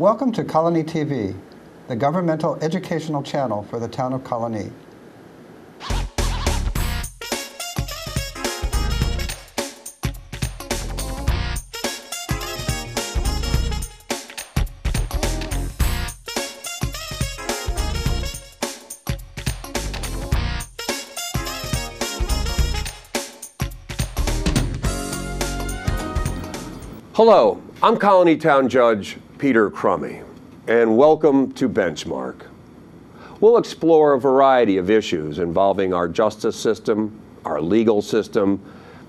Welcome to Colonie TV, the governmental educational channel for the town of Colonie. Hello, I'm Colonie Town Judge Peter Crummey, and welcome to Benchmark. We'll explore a variety of issues involving our justice system, our legal system,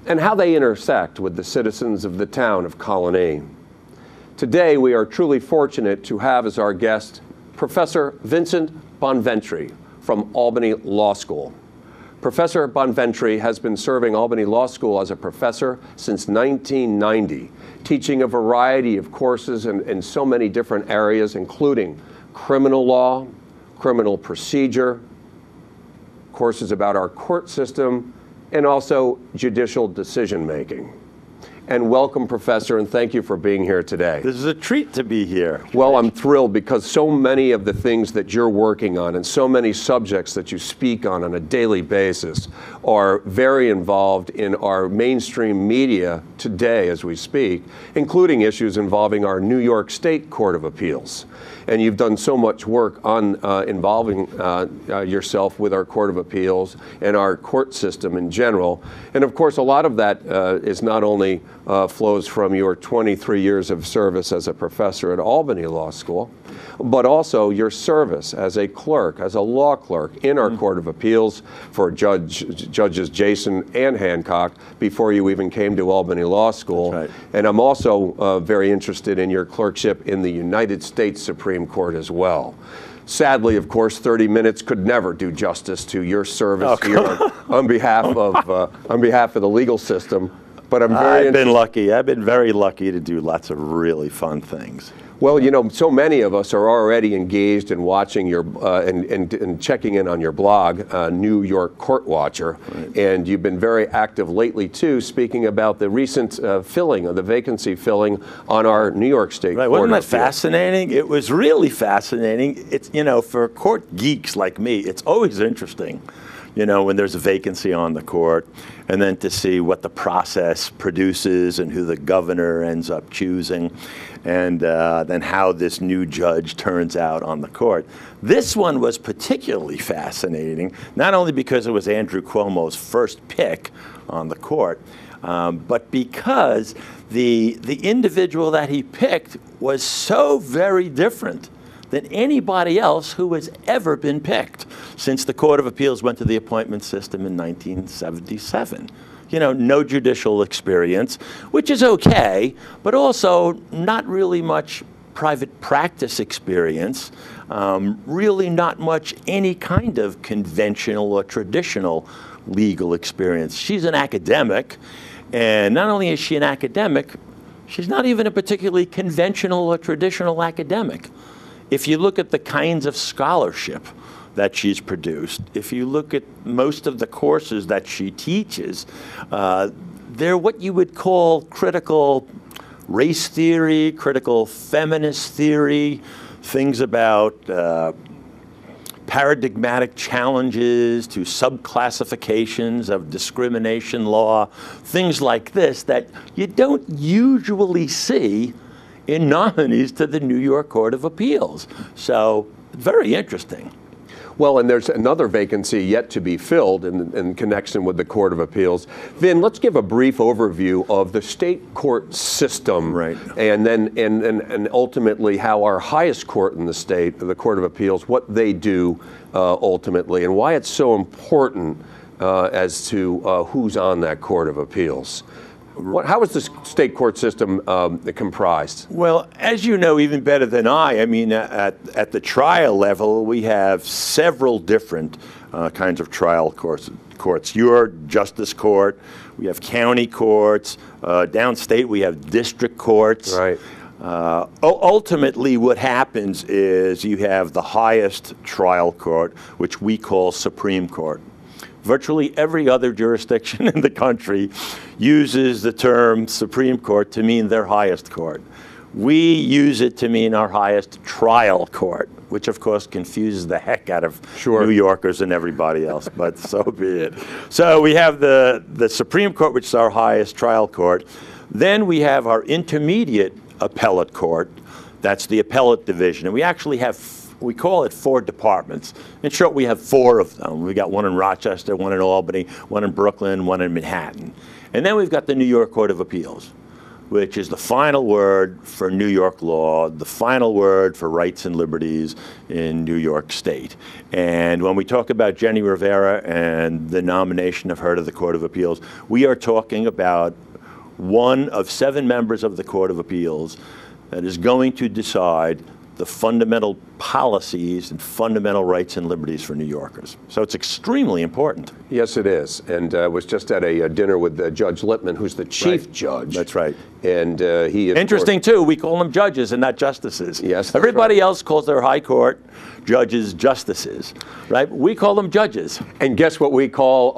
and how they intersect with the citizens of the town of Colonie. Today, we are truly fortunate to have as our guest Professor Vincent Bonventre from Albany Law School. Professor Bonventre has been serving Albany Law School as a professor since 1990, teaching a variety of courses in so many different areas, including criminal law, criminal procedure, courses about our court system, and also judicial decision making. And welcome, Professor, and thank you for being here today. This is a treat to be here. Well, I'm thrilled because so many of the things that you're working on and so many subjects that you speak on a daily basis are very involved in our mainstream media today as we speak, including issues involving our New York State Court of Appeals. And you've done so much work on involving yourself with our Court of Appeals and our court system in general. And of course, a lot of that is not only flows from your 23 years of service as a professor at Albany Law School, but also your service as a clerk, as a law clerk in our Court of Appeals for Judges Jason and Hancock before you even came to Albany Law School. That's right. And I'm also very interested in your clerkship in the United States Supreme Court as well. Sadly, of course, 30 minutes could never do justice to your service here on behalf of the legal system. But I've been very lucky to do lots of really fun things. Well, you know, so many of us are already engaged in watching your and checking in on your blog, New York Court Watcher, right. And you've been very active lately too, speaking about the recent filling of the vacancy filling on our New York State. Right, wasn't that fascinating? It was really fascinating. It's, you know, for court geeks like me, it's always interesting, you know, when there's a vacancy on the court, and then to see what the process produces and who the governor ends up choosing, and then how this new judge turns out on the court. This one was particularly fascinating, not only because it was Andrew Cuomo's first pick on the court, but because the individual that he picked was so very different than anybody else who has ever been picked since the Court of Appeals went to the appointment system in 1977. You know, no judicial experience, which is okay, but also not really much private practice experience, really not much any kind of conventional or traditional legal experience. She's an academic, and not only is she an academic, she's not even a particularly conventional or traditional academic. If you look at the kinds of scholarship that she's produced, if you look at most of the courses that she teaches, they're what you would call critical race theory, critical feminist theory, things about paradigmatic challenges to subclassifications of discrimination law, things like this that you don't usually see in nominees to the New York Court of Appeals. So, very interesting. Well, and there's another vacancy yet to be filled in connection with the Court of Appeals. Vin, let's give a brief overview of the state court system, right, and then and ultimately how our highest court in the state, the Court of Appeals, what they do ultimately, and why it's so important as to who's on that Court of Appeals. How is the state court system comprised? Well, as you know even better than I mean, at the trial level, we have several different kinds of trial courts. Your justice court, we have county courts, downstate we have district courts. Right. Ultimately, what happens is you have the highest trial court, which we call Supreme Court. Virtually every other jurisdiction in the country uses the term Supreme Court to mean their highest court. We use it to mean our highest trial court, which of course confuses the heck out of New Yorkers and everybody else, but so be it. So we have the Supreme Court, which is our highest trial court. Then we have our intermediate appellate court. That's the appellate division. And we actually have, we call it four departments. In short, we have four of them. We got one in Rochester, one in Albany, one in Brooklyn, one in Manhattan. And then we've got the New York Court of Appeals, which is the final word for New York law, the final word for rights and liberties in New York State. And when we talk about Jenny Rivera and the nomination of her to the Court of Appeals, we are talking about one of seven members of the Court of Appeals that is going to decide the fundamental policies and fundamental rights and liberties for New Yorkers. So it's extremely important. Yes, it is. And I was just at a dinner with Judge Lippman, who's the chief judge. That's right. And he is interesting too. We call them judges and not justices. Yes. Everybody else calls their high court judges justices, right? We call them judges. And guess what we call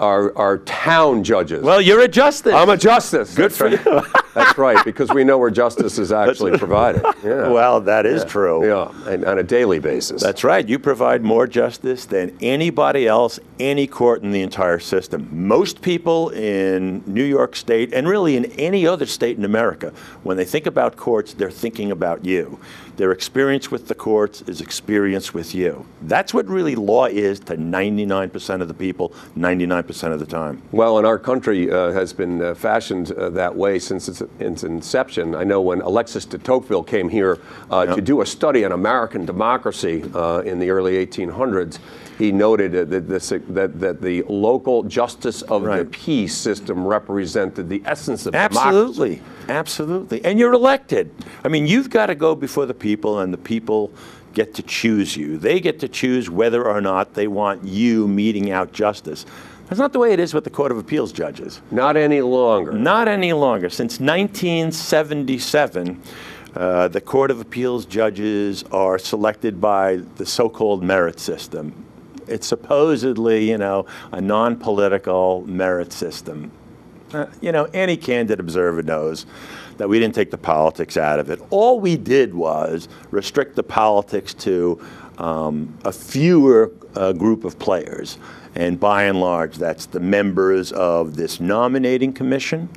our town judges? Well, you're a justice. I'm a justice. Good for you. That's right, because we know where justice is actually provided. Yeah. Well, that is true. Yeah, and on a daily basis. That's right. You provide more justice than anybody else, any court in the entire system. Most people in New York State, and really in any other state in America, when they think about courts, they're thinking about you. Their experience with the courts is experience with you. That's what really law is to 99% of the people, 99% of the time. Well, and our country has been fashioned that way since its inception. I know when Alexis de Tocqueville came here to do a study on American democracy in the early 1800s, he noted that the local justice of the peace system represented the essence of democracy. Absolutely, absolutely. And you're elected. I mean, you've got to go before the people, and the people get to choose you. They get to choose whether or not they want you meting out justice. That's not the way it is with the Court of Appeals judges. Not any longer. Not any longer. Since 1977, the Court of Appeals judges are selected by the so-called merit system. It's supposedly, you know, a non-political merit system. You know, any candid observer knows that we didn't take the politics out of it. All we did was restrict the politics to a fewer group of players. And by and large, that's the members of this nominating commission,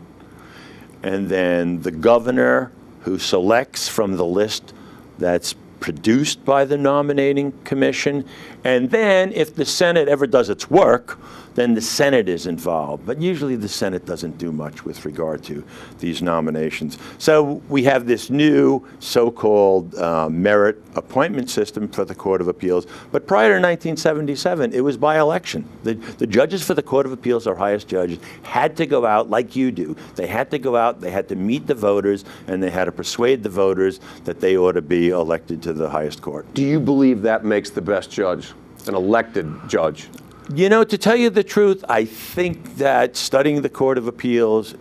and then the governor, who selects from the list that's produced by the nominating commission. And then if the Senate ever does its work, then the Senate is involved. But usually the Senate doesn't do much with regard to these nominations. So we have this new so-called merit appointment system for the Court of Appeals. But prior to 1977, it was by election. The judges for the Court of Appeals, our highest judges, had to go out like you do. They had to go out, they had to meet the voters, and they had to persuade the voters that they ought to be elected to the highest court. Do you believe that makes the best judge, an elected judge? You know, to tell you the truth, I think that studying the Court of Appeals,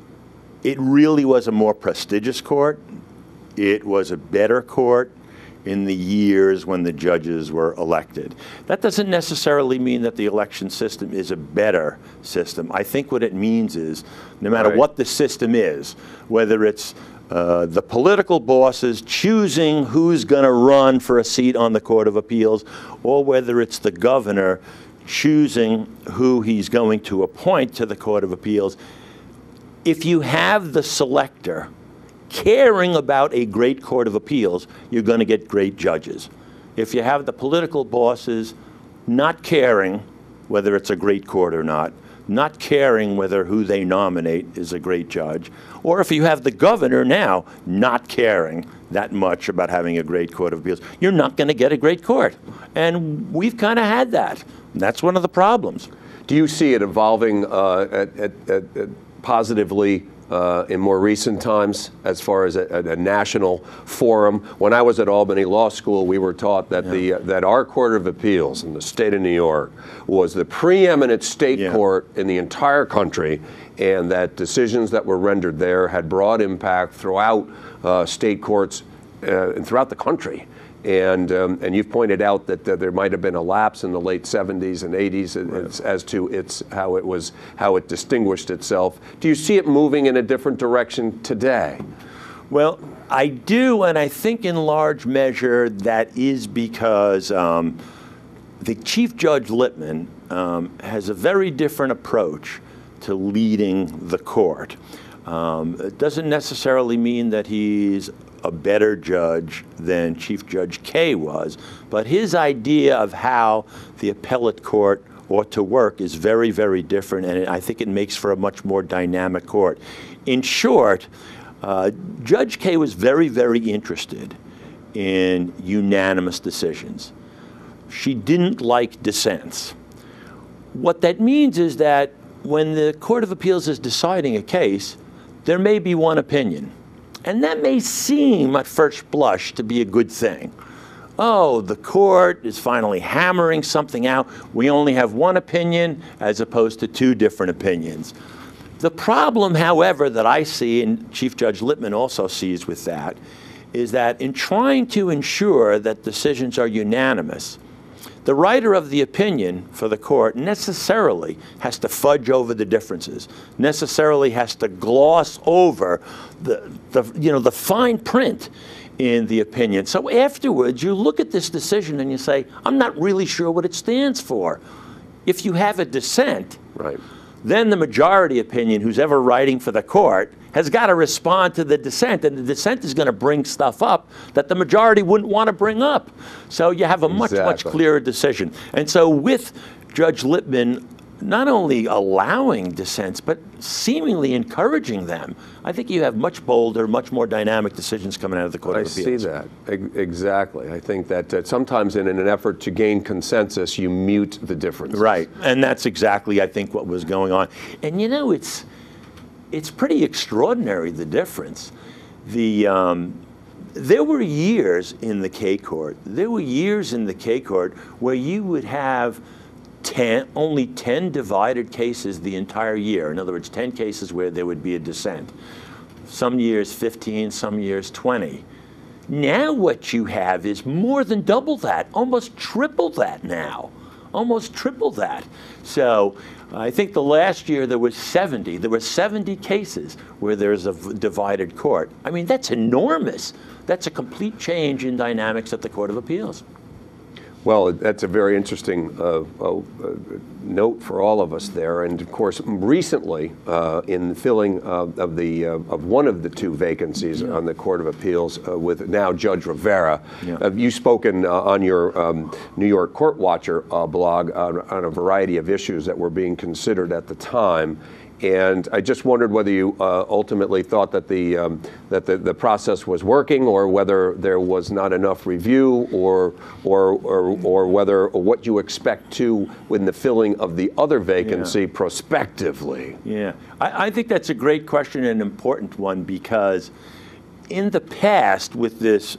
it really was a more prestigious court. It was a better court in the years when the judges were elected. That doesn't necessarily mean that the election system is a better system. I think what it means is, no matter what the system is, whether it's the political bosses choosing who's going to run for a seat on the Court of Appeals, or whether it's the governor choosing who he's going to appoint to the Court of Appeals, if you have the selector caring about a great Court of Appeals, you're going to get great judges. If you have the political bosses not caring whether it's a great court or not, not caring whether who they nominate is a great judge, or if you have the governor now not caring that much about having a great Court of Appeals, you're not going to get a great court. And we've kind of had that. And that's one of the problems. Do you see it evolving positively in more recent times as far as a national forum? When I was at Albany Law School, we were taught that that our Court of Appeals in the state of New York was the preeminent state court in the entire country, and that decisions that were rendered there had broad impact throughout state courts and throughout the country. And you've pointed out that there might have been a lapse in the late 70s and 80s as to how it distinguished itself. Do you see it moving in a different direction today? Well, I do, and I think in large measure that is because the Chief Judge Lippman has a very different approach to leading the court. It doesn't necessarily mean that he's a better judge than Chief Judge Kaye was, but his idea of how the appellate court ought to work is very, very different, and I think it makes for a much more dynamic court. In short, Judge Kaye was very, very interested in unanimous decisions. She didn't like dissents. What that means is that when the Court of Appeals is deciding a case, there may be one opinion. And that may seem at first blush to be a good thing. Oh, the court is finally hammering something out. We only have one opinion as opposed to two different opinions. The problem, however, that I see, and Chief Judge Lippman also sees with that, is that in trying to ensure that decisions are unanimous, the writer of the opinion for the court necessarily has to fudge over the differences, necessarily has to gloss over the fine print in the opinion. So afterwards, you look at this decision and you say, I'm not really sure what it stands for. If you have a dissent, right, then the majority opinion, who's ever writing for the court, has got to respond to the dissent, and the dissent is going to bring stuff up that the majority wouldn't want to bring up. So you have a much, much clearer decision. And so with Judge Lippman not only allowing dissents, but seemingly encouraging them, I think you have much bolder, much more dynamic decisions coming out of the Court of Appeals. I see that. Exactly. I think that sometimes in an effort to gain consensus, you mute the differences. Right. And that's exactly, I think, what was going on. And, you know, it's pretty extraordinary, the difference. There were years in the Kaye Court, where you would have only 10 divided cases the entire year. In other words, 10 cases where there would be a dissent. Some years 15, some years 20. Now what you have is more than double that, almost triple that now. So I think the last year there was 70. There were 70 cases where there's a divided court. I mean, that's enormous. That's a complete change in dynamics at the Court of Appeals. Well, that's a very interesting note for all of us there. And of course, recently, in the filling of one of the two vacancies on the Court of Appeals with now Judge Rivera, you've spoken on your New York Court Watcher blog on a variety of issues that were being considered at the time. And I just wondered whether you ultimately thought that the process was working, or whether there was not enough review, or whether what you expect to in the filling of the other vacancy prospectively. Yeah, I think that's a great question and an important one, because in the past with this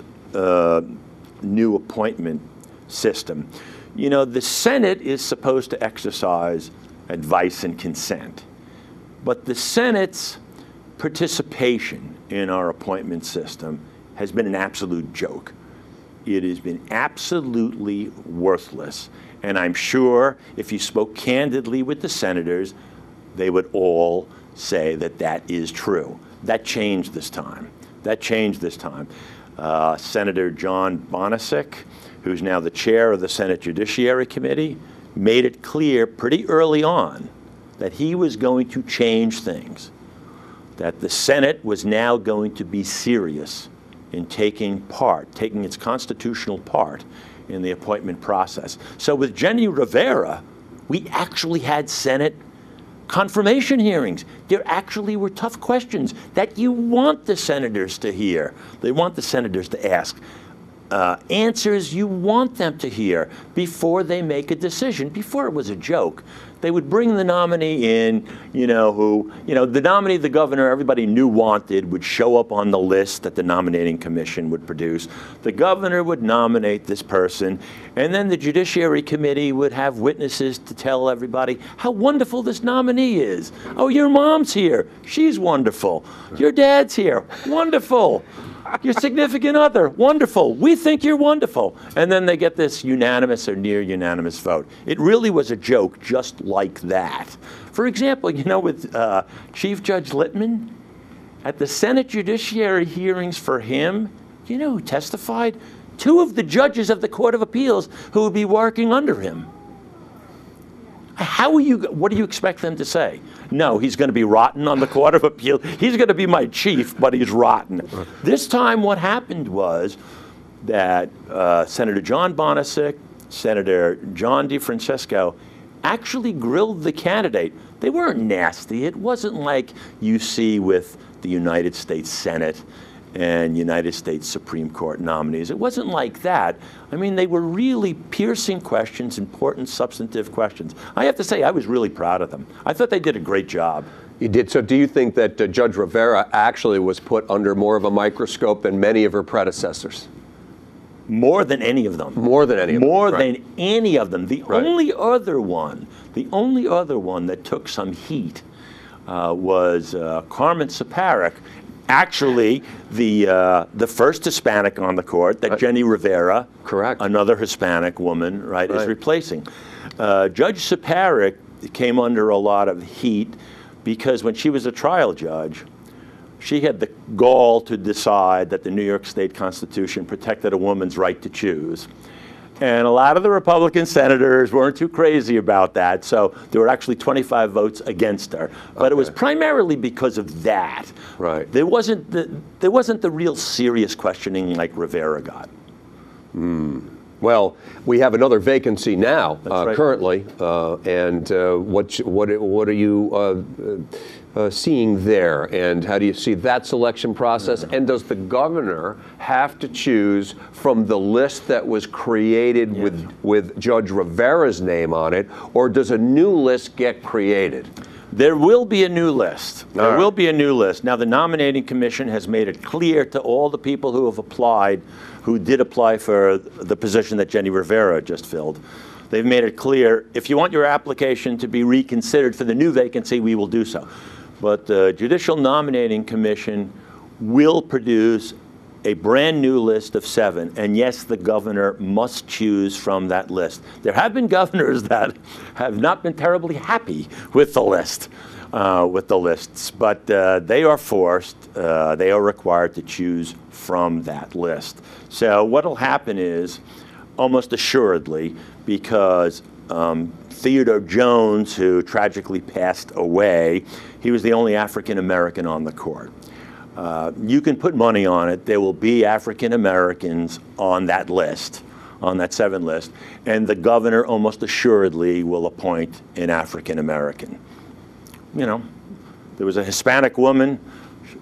new appointment system, you know, the Senate is supposed to exercise advice and consent. But the Senate's participation in our appointment system has been an absolute joke. It has been absolutely worthless. And I'm sure if you spoke candidly with the senators, they would all say that that is true. That changed this time. Senator John Bonacic, who's now the chair of the Senate Judiciary Committee, made it clear pretty early on that he was going to change things, that the Senate was now going to be serious in taking its constitutional part in the appointment process. So with Jenny Rivera, we actually had Senate confirmation hearings. There actually were tough questions that you want the senators to hear. They want the senators to ask. Answers you want them to hear before they make a decision. Before it was a joke. They would bring the nominee in, the nominee the governor everybody knew wanted would show up on the list that the nominating commission would produce. The governor would nominate this person, and then the Judiciary Committee would have witnesses to tell everybody how wonderful this nominee is. Oh, your mom's here. She's wonderful. Your dad's here. Wonderful. Your significant other, wonderful. We think you're wonderful. And then they get this unanimous or near unanimous vote. It really was a joke, just like that. For example, with Chief Judge Lippman, At the Senate Judiciary hearings for him, you know who testified? Two of the judges of the Court of Appeals who would be working under him. How are you, what do you expect them to say? No, he's going to be rotten on the Court of Appeals. He's going to be my chief, but he's rotten. This time what happened was that Senator John Bonacic, Senator John DiFrancesco actually grilled the candidate. They weren't nasty. It wasn't like you see with the United States Senate and United States Supreme Court nominees. It wasn't like that. I mean, they were really piercing questions, important substantive questions. I have to say, I was really proud of them. I thought they did a great job. You did. So do you think that Judge Rivera actually was put under more of a microscope than many of her predecessors? More than any of them. More than any of them. More than any of them. The only other one, that took some heat was Carmen Ciparick. Actually, the first Hispanic on the court that Jenny Rivera, another Hispanic woman, is replacing. Judge Ciparick came under a lot of heat because when she was a trial judge, she had the gall to decide that the New York State Constitution protected a woman's right to choose. And a lot of the Republican senators weren't too crazy about that, so there were actually 25 votes against her. But it was primarily because of that. Right. There wasn't the real serious questioning like Rivera got. Mm. Well, we have another vacancy now, currently, and what are you seeing there, and how do you see that selection process? And does the governor have to choose from the list that was created with Judge Rivera's name on it, or does a new list get created? There will be a new list. There will be a new list. Now, the nominating commission has made it clear to all the people who have applied, who did apply for the position that Jenny Rivera just filled. They've made it clear, if you want your application to be reconsidered for the new vacancy, we will do so. But the Judicial Nominating Commission will produce a brand new list of 7, and yes, the governor must choose from that list. There have been governors that have not been terribly happy with the list, but they are forced, they are required to choose from that list. So what will happen is, almost assuredly, because Theodore Jones, who tragically passed away, he was the only African-American on the court. You can put money on it. There will be African Americans on that list, on that 7 list, and the governor almost assuredly will appoint an African American. You know, there was a Hispanic woman.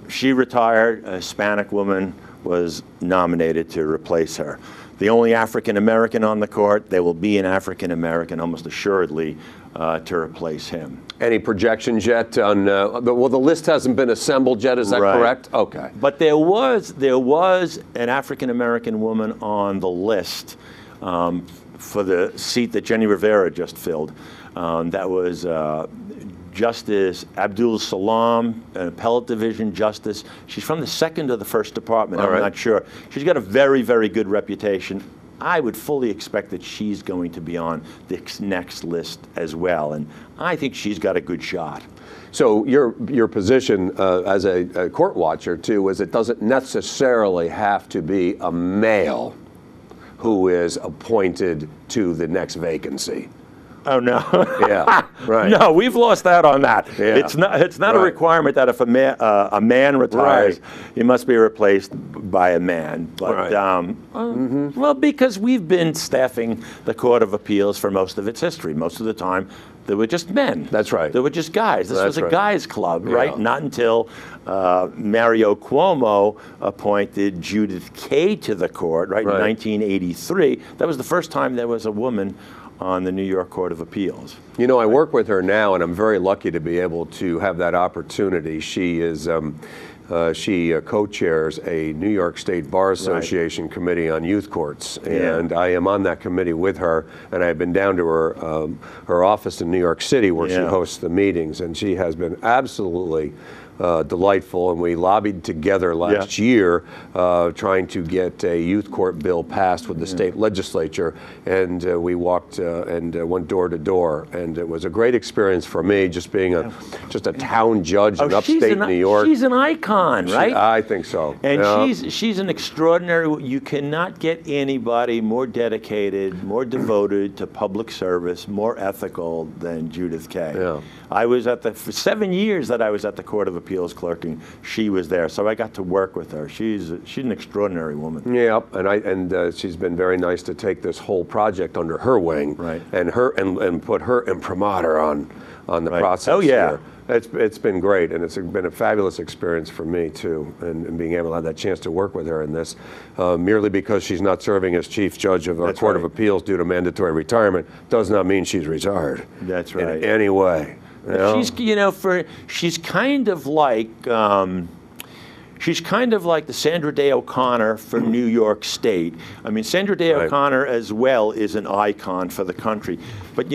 She retired. A Hispanic woman was nominated to replace her. The only African American on the court, there will be an African American almost assuredly to replace him. Any projections yet on, well, the list hasn't been assembled yet, is that correct? Okay. But there was an African American woman on the list for the seat that Jenny Rivera just filled. That was Justice Abdul Salam, an appellate division justice. She's from the 2nd or the 1st department, I'm not sure. She's got a very, very good reputation. I would fully expect that she's going to be on this next list as well, and I think she's got a good shot. So your position as a court watcher, too, is it doesn't necessarily have to be a male who is appointed to the next vacancy. Oh, no. No, we've lost out on that. Yeah. It's not a requirement that if a man retires, he must be replaced by a man. But, well, because we've been staffing the Court of Appeals for most of its history. Most of the time, there were just men. That's right. There were just guys. This was a guys' club, Not until Mario Cuomo appointed Judith Kaye to the court, in 1983. That was the first time there was a woman on the New York Court of Appeals. You know, I work with her now, and I'm very lucky to be able to have that opportunity. She is, she co-chairs a New York State Bar Association committee on youth courts, and I am on that committee with her, and I've been down to her her office in New York City where she hosts the meetings, and she has been absolutely delightful, and we lobbied together last year trying to get a youth court bill passed with the state legislature, and we walked and went door to door, and it was a great experience for me, just being a town judge in upstate New York. She's an icon, right? I think so. And she's an extraordinary. You cannot get anybody more dedicated, more devoted to public service, more ethical than Judith Kaye. Yeah. I was at the for 7 years that I was at the Court of Appeals clerking, she was there, so I got to work with her. She's an extraordinary woman. Yeah, and she's been very nice to take this whole project under her wing, right? And put her imprimatur on the process. Oh yeah. Here. It's been great, and it's been a fabulous experience for me, too, and being able to have that chance to work with her in this, merely because she's not serving as chief judge of our Court of Appeals due to mandatory retirement does not mean she's retired. That's right. In any way. You know? She's kind of like, she's kind of like the Sandra Day O'Connor for New York State. I mean, Sandra Day O'Connor as well is an icon for the country. But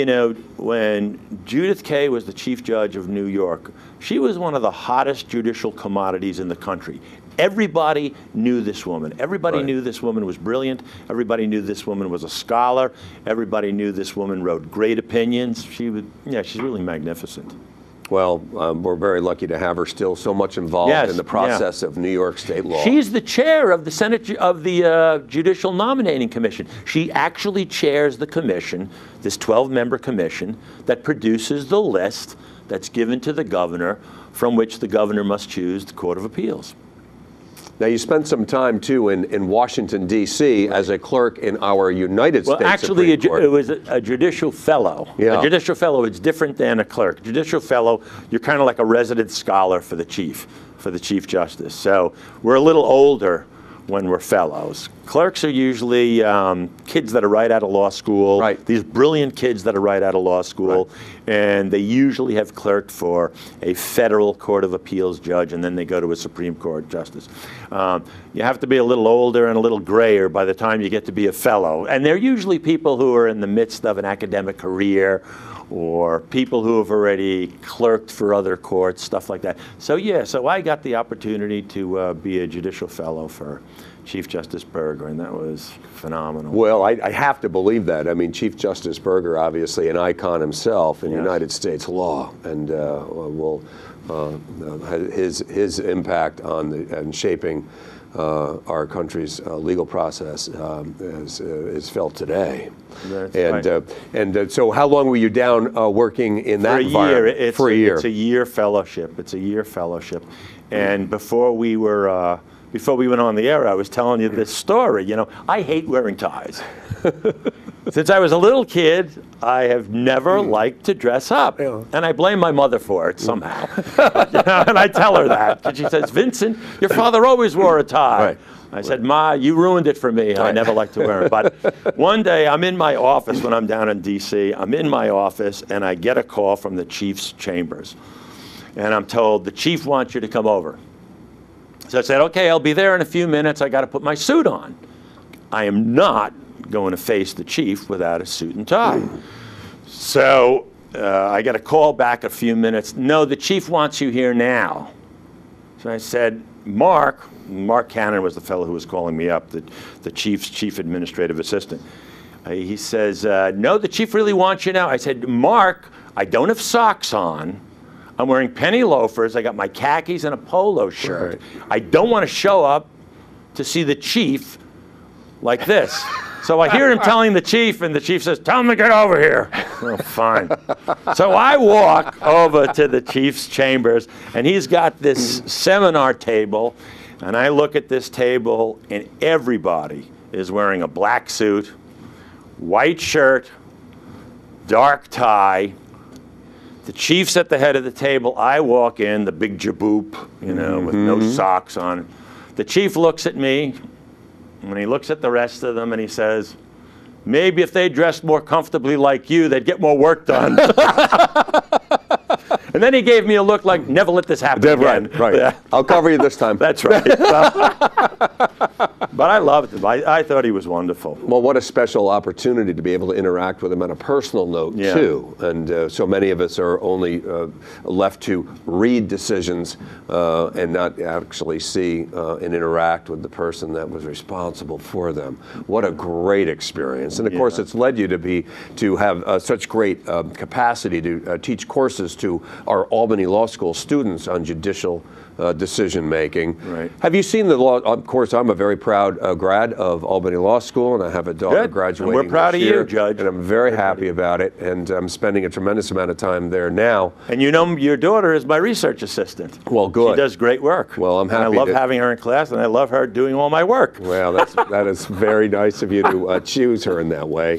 when Judith Kaye was the chief judge of New York, she was one of the hottest judicial commodities in the country. Everybody knew this woman. Everybody knew this woman was brilliant. Everybody knew this woman was a scholar. Everybody knew this woman wrote great opinions. She's really magnificent. Well, we're very lucky to have her still so much involved in the process of New York state law. She's the chair of the Judicial Nominating Commission. She actually chairs the commission, this 12-member commission, that produces the list that's given to the governor, from which the governor must choose the Court of Appeals. Now, you spent some time, too, in Washington, D.C. as a clerk in our United States Supreme Court. It was a judicial fellow. Yeah. A judicial fellow is different than a clerk. A judicial fellow, you're kind of like a resident scholar for the Chief Justice. So we're a little older when we're fellows. Clerks are usually kids that are right out of law school, these brilliant kids that are right out of law school, and they usually have clerked for a federal Court of Appeals judge, and then they go to a Supreme Court justice. You have to be a little older and a little grayer by the time you get to be a fellow. And they're usually people who are in the midst of an academic career, or people who have already clerked for other courts, stuff like that. So so I got the opportunity to be a judicial fellow for Chief Justice Burger, and that was phenomenal. Well, I have to believe that. I mean, Chief Justice Burger, obviously an icon himself in United States law, and his impact on shaping our country's legal process is felt today. That's so how long were you down working in that environment? For a year. It's a year fellowship. And before we went on the air, I was telling you this story. I hate wearing ties. Since I was a little kid, I have never liked to dress up. Yeah. And I blame my mother for it somehow. And I tell her that. And she says, Vincent, your father always wore a tie. I said, Ma, you ruined it for me. I never liked to wear it. But one day, I'm in my office when I'm down in D.C. I'm in my office, and I get a call from the chief's chambers. And I'm told, the chief wants you to come over. So I said, OK, I'll be there in a few minutes. I got to put my suit on. I am not going to face the chief without a suit and tie. So I got a call back a few minutes. No, the chief wants you here now. So I said, Mark Cannon was the fellow who was calling me up, the chief's chief administrative assistant. He says, no, the chief really wants you now. I said, Mark, I don't have socks on. I'm wearing penny loafers. I got my khakis and a polo shirt. I don't want to show up to see the chief like this. So I hear him telling the chief, and the chief says, tell him to get over here. Oh, fine. So I walk over to the chief's chambers, and he's got this seminar table, and I look at this table, and everybody is wearing a black suit, white shirt, dark tie. The chief's at the head of the table. I walk in, the big jaboop, with no socks on. The chief looks at me. And he looks at the rest of them and he says, maybe if they dressed more comfortably like you, they'd get more work done. And then he gave me a look like, never let this happen again. I'll cover you this time. That's right. But I loved him. I thought he was wonderful. Well, what a special opportunity to be able to interact with him on a personal note, yeah, too. And so many of us are only left to read decisions and not actually see and interact with the person that was responsible for them. What a great experience. And of, yeah, course, it's led you to have such great capacity to teach courses to our Albany Law School students on judicial decision making. Right. Have you seen the law? Of course, I'm a very proud grad of Albany Law School, and I have a daughter graduating. And we're proud of you, Judge. And I'm very happy about it, and I'm spending a tremendous amount of time there now. And you know, your daughter is my research assistant. Well, good. She does great work. Well, I'm happy. And I love having her in class, and I love her doing all my work. Well, that is very nice of you to choose her in that way.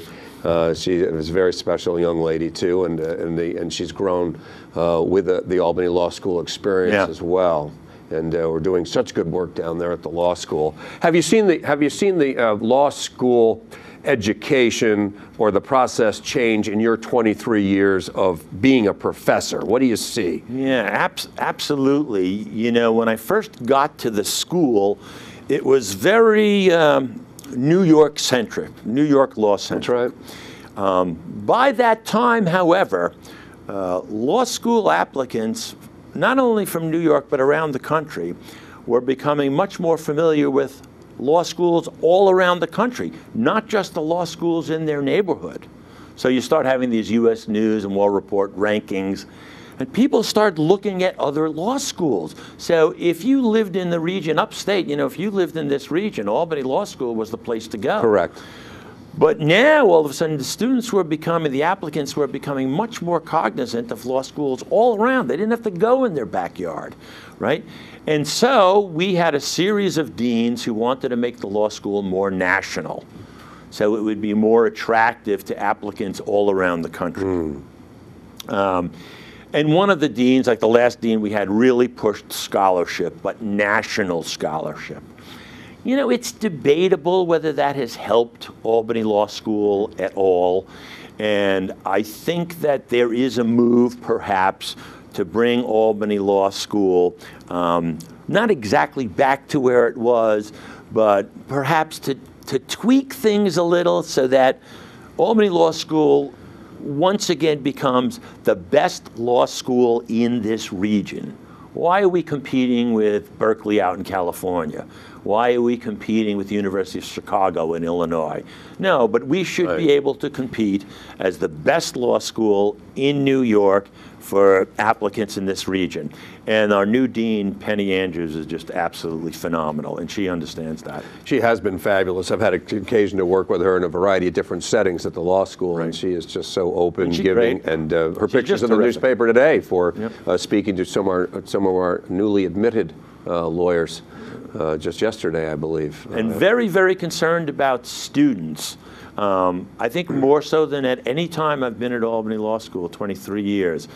She is a very special young lady too, and she's grown with the Albany Law School experience, yeah, as well. And we're doing such good work down there at the law school. Have you seen the law school education or the process change in your 23 years of being a professor? What do you see? Yeah, absolutely. You know, when I first got to the school, it was very New York centric, New York law centric. That's right. By that time, however, law school applicants, not only from New York but around the country, were becoming much more familiar with law schools all around the country, not just the law schools in their neighborhood. So you start having these U.S. News and World Report rankings, and people start looking at other law schools. So if you lived in the region upstate, you know, if you lived in this region, Albany Law School was the place to go. Correct. But now, all of a sudden, the students were becoming, the applicants were becoming much more cognizant of law schools all around. They didn't have to go in their backyard, right? And so we had a series of deans who wanted to make the law school more national, so it would be more attractive to applicants all around the country. And one of the deans, like the last dean we had, really pushed scholarship, but national scholarship. You know, it's debatable whether that has helped Albany Law School at all. And I think that there is a move, perhaps, to bring Albany Law School not exactly back to where it was, but perhaps to tweak things a little so that Albany Law School once again becomes the best law school in this region. Why are we competing with Berkeley out in California? Why are we competing with the University of Chicago in Illinois? No, but we should be able to compete as the best law school in New York for applicants in this region. And our new dean, Penny Andrews, is just absolutely phenomenal, and she understands that. She has been fabulous. I've had occasion to work with her in a variety of different settings at the law school, and she is just so open, giving, and her picture's in the newspaper today for speaking to some of our newly admitted lawyers just yesterday, I believe. And very, very concerned about students. I think more so than at any time I've been at Albany Law School, 23 years,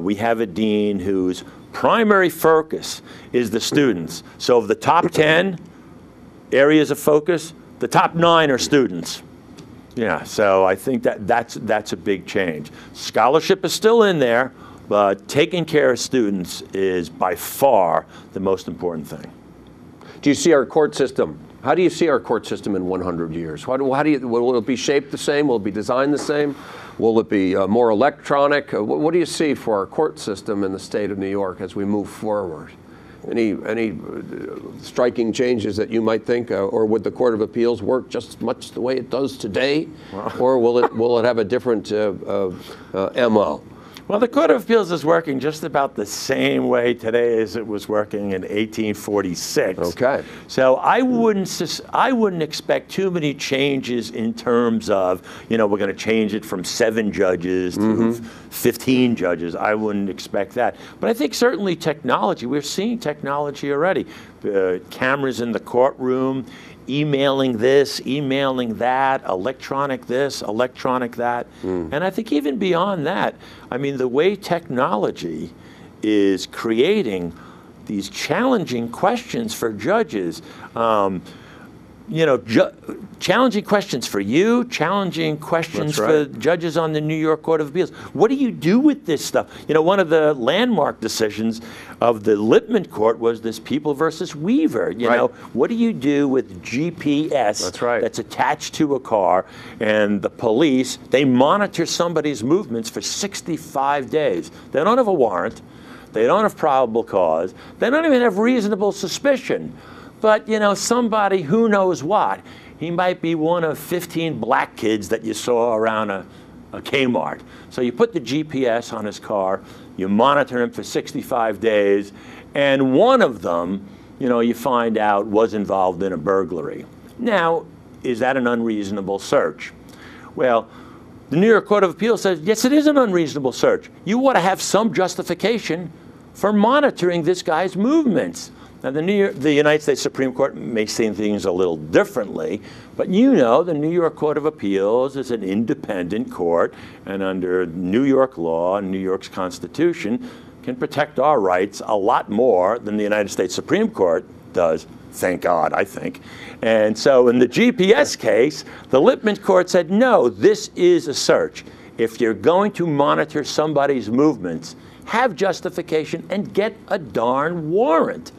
we have a dean whose primary focus is the students. So of the top 10 areas of focus, the top 9 are students. Yeah, so I think that that's a big change. Scholarship is still in there, but taking care of students is by far the most important thing. Do you see our court system? How do you see our court system in 100 years? Will it be shaped the same? Will it be designed the same? Will it be more electronic? What do you see for our court system in the state of New York as we move forward? Any striking changes that you might think, or would the Court of Appeals work just much the way it does today, or will it have a different MO? Well, the Court of Appeals is working just about the same way today as it was working in 1846. Okay. So I wouldn't expect too many changes in terms of, you know, we're going to change it from 7 judges to 15 judges. I wouldn't expect that. But I think certainly technology, we're seeing technology already. Cameras in the courtroom, emailing this, emailing that, electronic this, electronic that. And I think even beyond that, I mean, the way technology is creating these challenging questions for judges, you know, challenging questions for you, challenging questions for judges on the New York Court of Appeals. What do you do with this stuff? You know, one of the landmark decisions of the Lippman court was this People versus Weaver. You know, what do you do with GPS that's attached to a car, and the police, they monitor somebody's movements for 65 days. They don't have a warrant. They don't have probable cause. They don't even have reasonable suspicion. But, you know, somebody who knows what, he might be one of 15 black kids that you saw around a Kmart. So you put the GPS on his car, you monitor him for 65 days, and one of them, you know, you find out was involved in a burglary. Now, is that an unreasonable search? Well, the New York Court of Appeals says, yes, it is an unreasonable search. You ought to have some justification for monitoring this guy's movements. Now, the United States Supreme Court may see things a little differently, but you know the New York Court of Appeals is an independent court, and under New York law and New York's Constitution can protect our rights a lot more than the United States Supreme Court does. Thank God, I think. And so in the GPS case, the Lippman court said, no, this is a search. If you're going to monitor somebody's movements, have justification and get a darn warrant.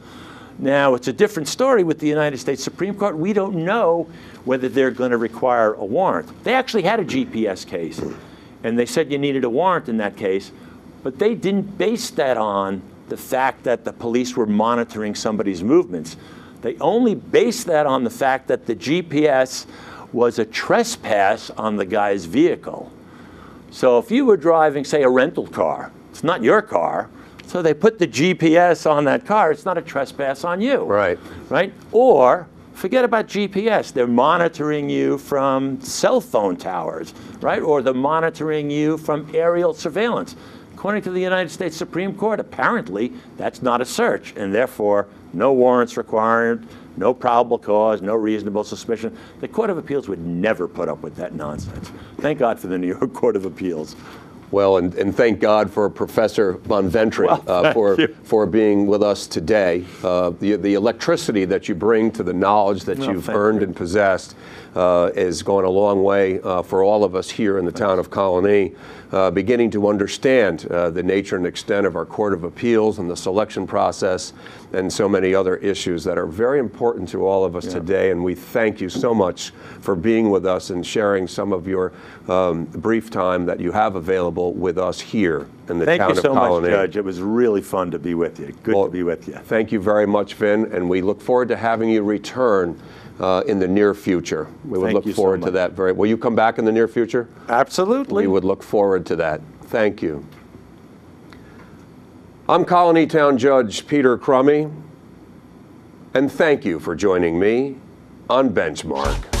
Now, it's a different story with the United States Supreme Court. We don't know whether they're going to require a warrant. They actually had a GPS case, and they said you needed a warrant in that case, but they didn't base that on the fact that the police were monitoring somebody's movements. They only based that on the fact that the GPS was a trespass on the guy's vehicle. So if you were driving, say, a rental car, it's not your car, so they put the GPS on that car. It's not a trespass on you. Right? Or forget about GPS. They're monitoring you from cell phone towers, right? Or they're monitoring you from aerial surveillance. According to the United States Supreme Court, apparently that's not a search, and therefore no warrants required, no probable cause, no reasonable suspicion. The Court of Appeals would never put up with that nonsense. Thank God for the New York Court of Appeals. Well, and thank God for Professor Bonventre for being with us today. The electricity that you bring to the knowledge that you've earned and possessed has gone a long way for all of us here in the town of Colonie, beginning to understand the nature and extent of our Court of Appeals and the selection process and so many other issues that are very important to all of us today. And we thank you so much for being with us and sharing some of your brief time that you have available with us here in the town of Colonie. Thank you so much, Judge. It was really fun to be with you. Good to be with you. Thank you very much, Vin, and we look forward to having you return in the near future. We would look forward to that. Will you come back in the near future? Absolutely. We would look forward to that. Thank you. I'm Colonie Town Judge Peter Crummey, and thank you for joining me on Benchmark.